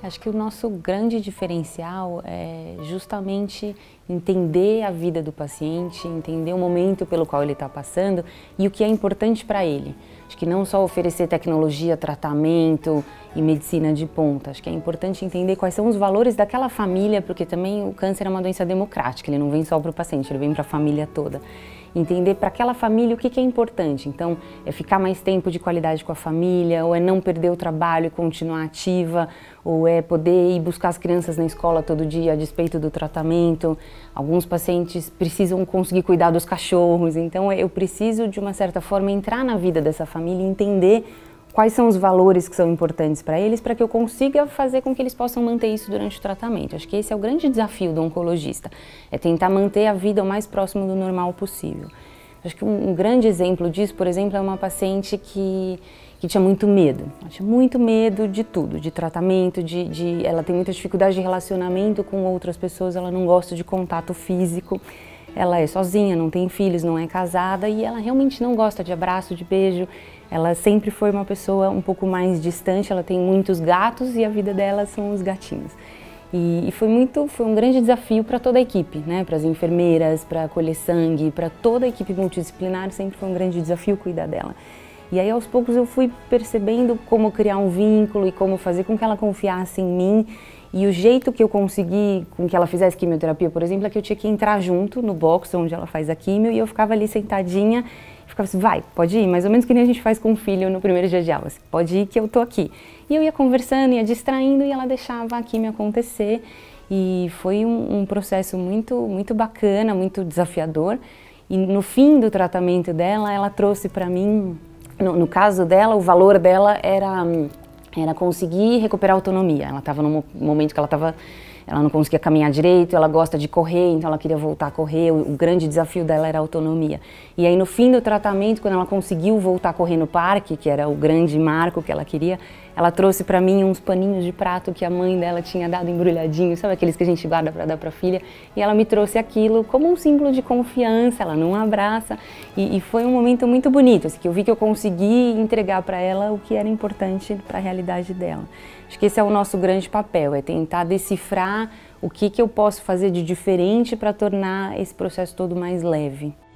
Acho que o nosso grande diferencial é justamente entender a vida do paciente, entender o momento pelo qual ele está passando e o que é importante para ele. Acho que não só oferecer tecnologia, tratamento e medicina de ponta, acho que é importante entender quais são os valores daquela família, porque também o câncer é uma doença democrática, ele não vem só para o paciente, ele vem para a família toda. Entender para aquela família o que é importante, então é ficar mais tempo de qualidade com a família, ou é não perder o trabalho e continuar ativa, ou é poder ir buscar as crianças na escola todo dia a despeito do tratamento. Alguns pacientes precisam conseguir cuidar dos cachorros, então eu preciso de uma certa forma entrar na vida dessa família e entender quais são os valores que são importantes para eles, para que eu consiga fazer com que eles possam manter isso durante o tratamento. Acho que esse é o grande desafio do oncologista, é tentar manter a vida o mais próximo do normal possível. Acho que um grande exemplo disso, por exemplo, é uma paciente que tinha muito medo. Ela tinha muito medo de tudo, de tratamento, ela tem muita dificuldade de relacionamento com outras pessoas, ela não gosta de contato físico. Ela é sozinha, não tem filhos, não é casada e ela realmente não gosta de abraço, de beijo. Ela sempre foi uma pessoa um pouco mais distante, ela tem muitos gatos e a vida dela são os gatinhos. E foi um grande desafio para toda a equipe, né? Para as enfermeiras, para colher sangue, para toda a equipe multidisciplinar, sempre foi um grande desafio cuidar dela. E aí aos poucos eu fui percebendo como criar um vínculo e como fazer com que ela confiasse em mim. E o jeito que eu consegui com que ela fizesse quimioterapia, por exemplo, é que eu tinha que entrar junto no box onde ela faz a quimio e eu ficava ali sentadinha e ficava assim, vai, pode ir, mais ou menos que nem a gente faz com o filho no primeiro dia de aula, assim, pode ir que eu tô aqui. E eu ia conversando, ia distraindo e ela deixava a quimio acontecer e foi um processo muito bacana, muito desafiador. E no fim do tratamento dela, ela trouxe para mim, no caso dela, o valor dela era conseguir recuperar a autonomia. Ela estava num momento que ela não conseguia caminhar direito, ela gosta de correr, então ela queria voltar a correr, o grande desafio dela era a autonomia. E aí no fim do tratamento, quando ela conseguiu voltar a correr no parque, que era o grande marco que ela queria, ela trouxe para mim uns paninhos de prato que a mãe dela tinha dado embrulhadinho, sabe aqueles que a gente guarda para dar para a filha? E ela me trouxe aquilo como um símbolo de confiança, ela não abraça, e foi um momento muito bonito, assim, que eu vi que eu consegui entregar para ela o que era importante para a realidade dela. Acho que esse é o nosso grande papel, é tentar decifrar o que eu posso fazer de diferente para tornar esse processo todo mais leve.